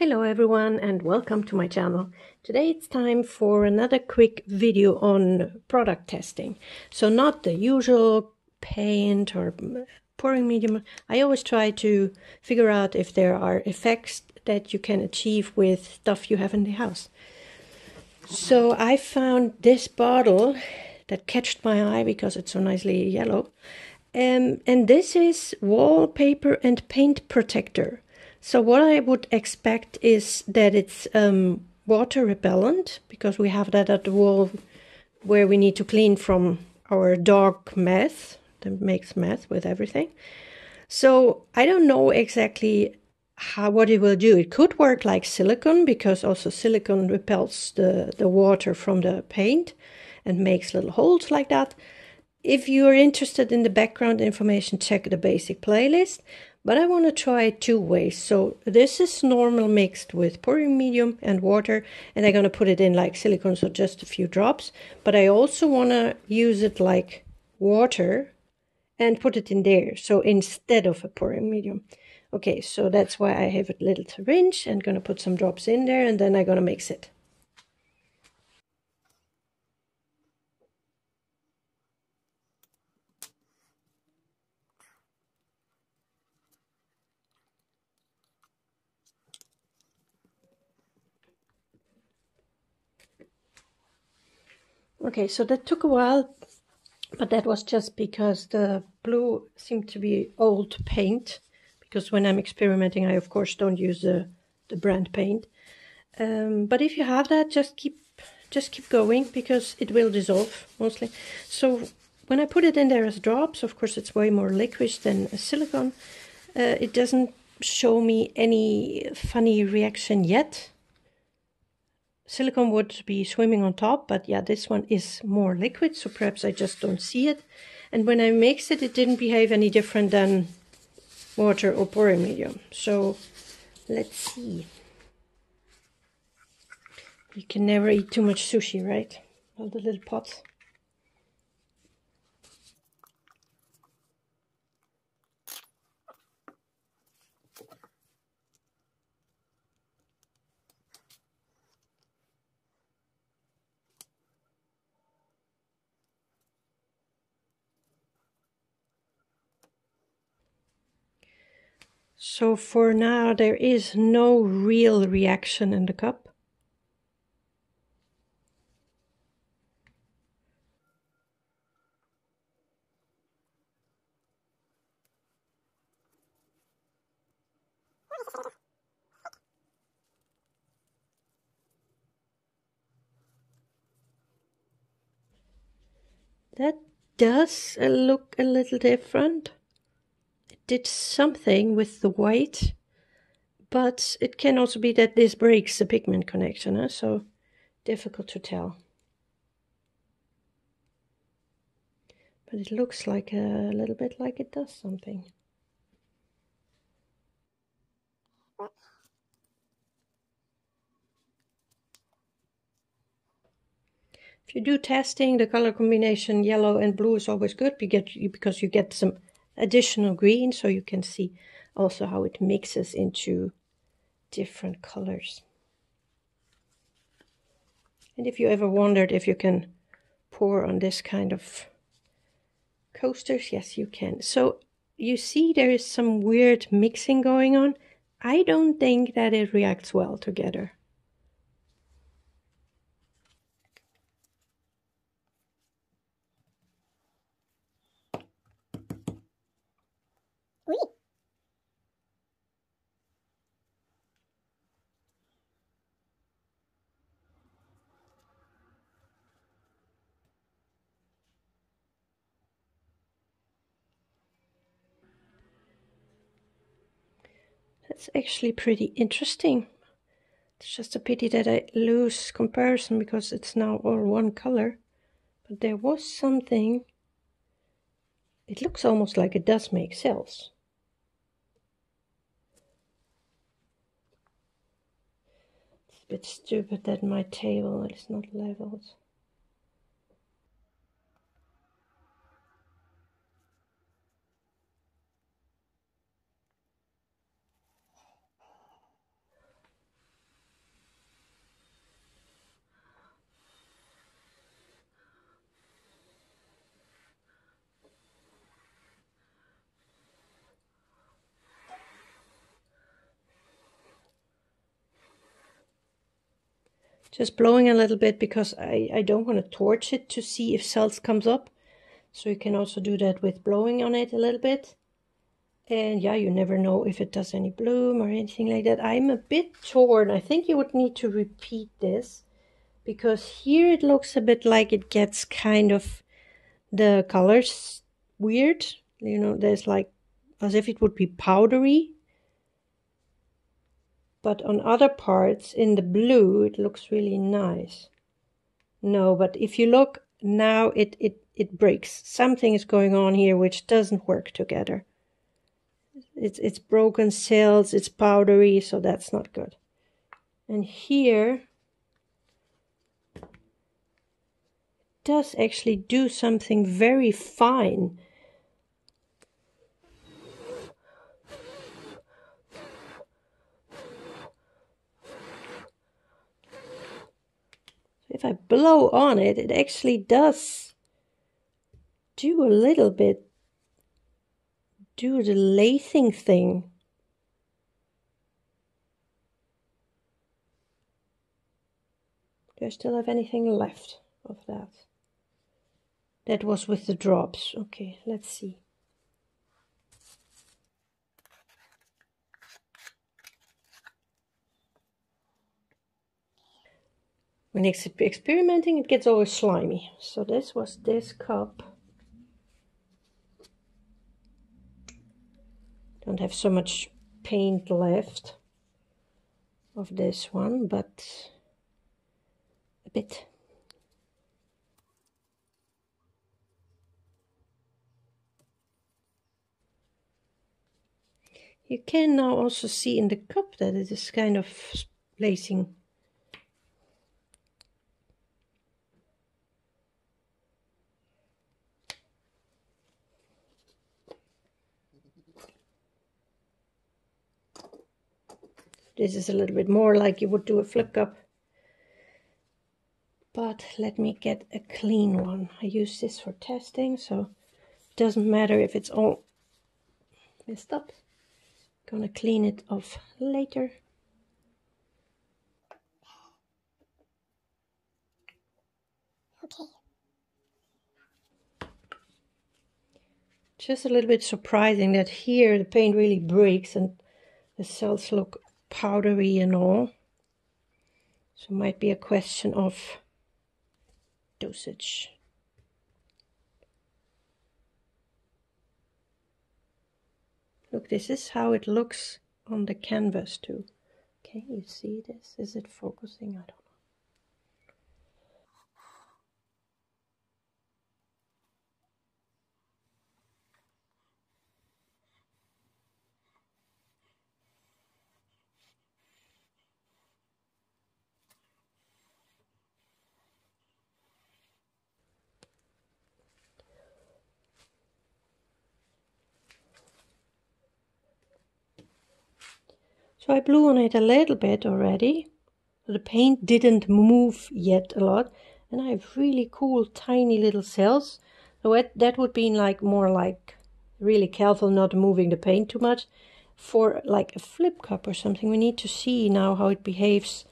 Hello everyone and welcome to my channel. Today it's time for another quick video on product testing. So not the usual paint or pouring medium. I always try to figure out if there are effects that you can achieve with stuff you have in the house. So I found this bottle that catched my eye because it's so nicely yellow. And this is wallpaper and paint protector. So what I would expect is that it's water repellent, because we have that at the wall where we need to clean from our dog mess, that makes mess with everything. So I don't know exactly what it will do. It could work like silicone, because also silicone repels the water from the paint and makes little holes like that. If you're interested in the background information, check the basic playlist. But I want to try it two ways. So this is normal mixed with pouring medium and water, and I'm going to put it in like silicone, so just a few drops. But I also want to use it like water and put it in there, so instead of a pouring medium. Okay, so that's why I have a little syringe and going to put some drops in there, and then I'm going to mix it. Okay, so that took a while, but that was just because the blue seemed to be old paint, because when I'm experimenting, I of course don't use the brand paint. But if you have that, just keep going, because it will dissolve mostly. So when I put it in there as drops, of course it's way more liquid than a silicone. It doesn't show me any funny reaction yet. Silicone would be swimming on top, but yeah, this one is more liquid, so perhaps I just don't see it. And when I mixed it, it didn't behave any different than water or pouring medium. So let's see. You can never eat too much sushi, right? All the little pots. So for now, there is no real reaction in the cup. That does look a little different. Did something with the white, but it can also be that this breaks the pigment connection, huh? So difficult to tell. But it looks like a little bit like it does something. If you do testing, the color combination yellow and blue is always good, because you get some additional green, so you can see also how it mixes into different colors. And if you ever wondered if you can pour on this kind of coasters, yes you can. So you see there is some weird mixing going on. I don't think that it reacts well together. That's actually pretty interesting. It's just a pity that I lose comparison, because it's now all one color. But there was something. It looks almost like it does make cells. It's a bit stupid that my table is not leveled. Just blowing a little bit because I don't want to torch it to see if cells comes up. So you can also do that with blowing on it a little bit. And yeah, you never know if it does any bloom or anything like that. I'm a bit torn. I think you would need to repeat this, because here it looks a bit like it gets kind of the colors weird. You know, there's like as if it would be powdery. But on other parts in the blue, it looks really nice. No, but if you look now, it breaks. Something is going on here which doesn't work together. It's broken cells, it's powdery, so that's not good. And here it does actually do something very fine. If I blow on it, it actually does do a little bit. Do the lathing thing. Do I still have anything left of that? That was with the drops. Okay, let's see. When experimenting, it gets always slimy. So this was this cup. Don't have so much paint left of this one, but a bit. You can now also see in the cup that it is kind of placing. This is a little bit more like you would do a flip cup. But let me get a clean one. I use this for testing, so it doesn't matter if it's all messed up. I'm gonna clean it off later. Okay. Just a little bit surprising that here the paint really breaks and the cells look powdery and all, so it might be a question of dosage. Look, this is how it looks on the canvas too. Can you see this? Is it focusing? I don't know. So I blew on it a little bit already. The paint didn't move yet a lot, and I have really cool tiny little cells. So that would be like more like really careful not moving the paint too much. For like a flip cup or something, we need to see now how it behaves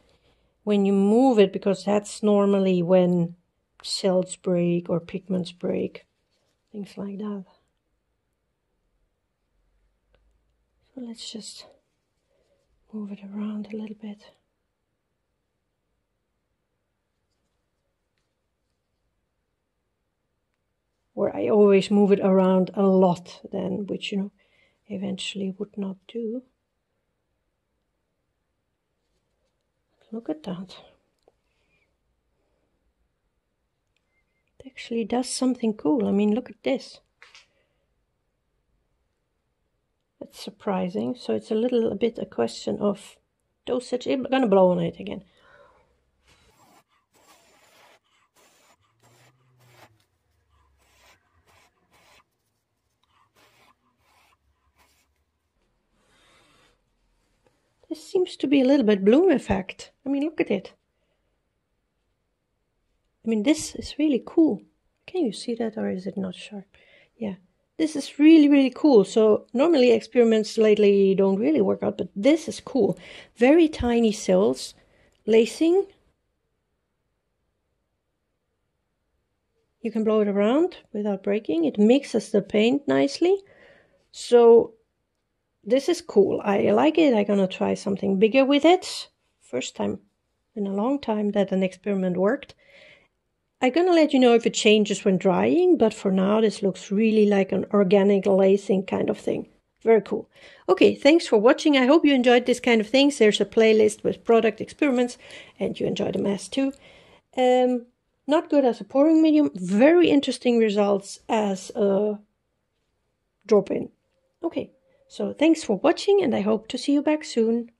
when you move it, because that's normally when cells break or pigments break, things like that. So let's just move it around a little bit. Or I always move it around a lot then, which, you know, eventually would not do. Look at that. It actually does something cool. I mean, look at this. Surprising. So it's a bit a question of dosage. I'm gonna blow on it again. This seems to be a little bit bloom effect. I mean, look at it. I mean, this is really cool. Can you see that, or is it not sharp? Yeah. This is really, really cool. So normally experiments lately don't really work out, but this is cool. Very tiny cells, lacing, You can blow it around without breaking. It mixes the paint nicely. So this is cool. I like it. I'm gonna try something bigger with it. First time in a long time that an experiment worked. I'm gonna let you know if it changes when drying, but for now this looks really like an organic lacing kind of thing. Very cool. Okay, thanks for watching. I hope you enjoyed this kind of things. There's a playlist with product experiments and you enjoy the mess too. Not good as a pouring medium. Very interesting results as a drop-in. Okay, so thanks for watching and I hope to see you back soon.